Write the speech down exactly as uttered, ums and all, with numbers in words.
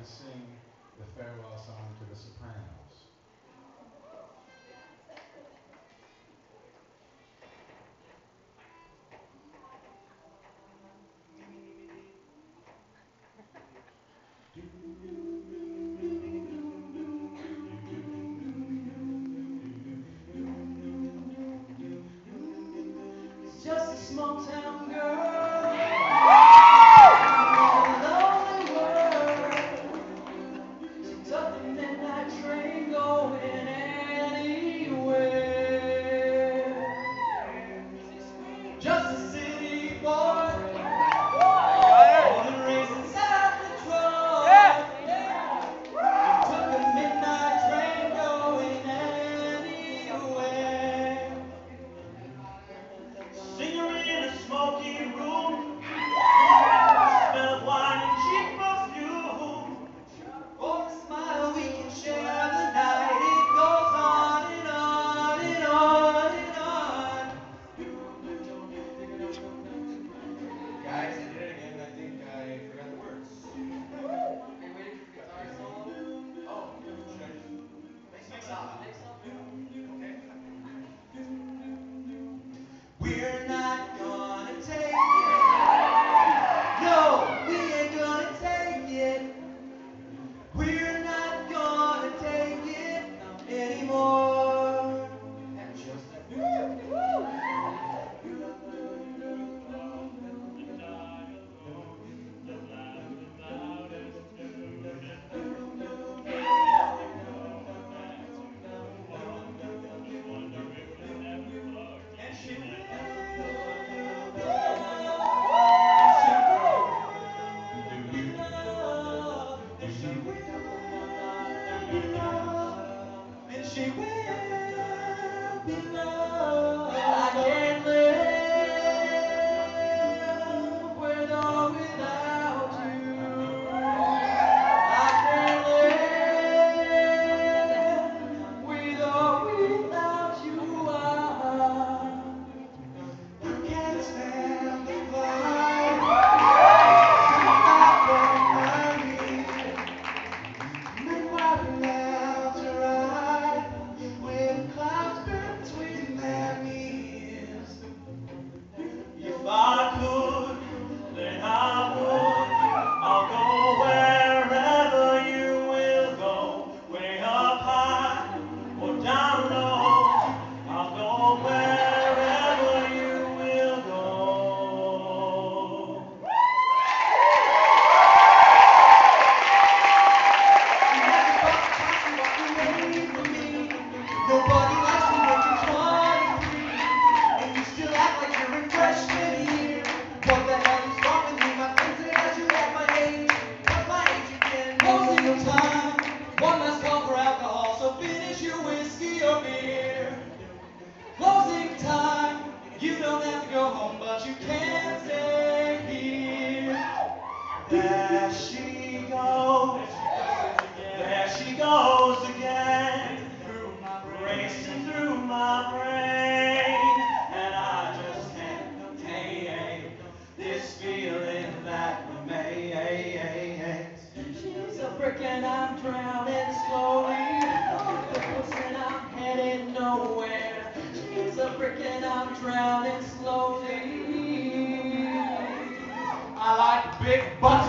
to sing the farewell song to the sopranos. Just a small town girl. Big butt.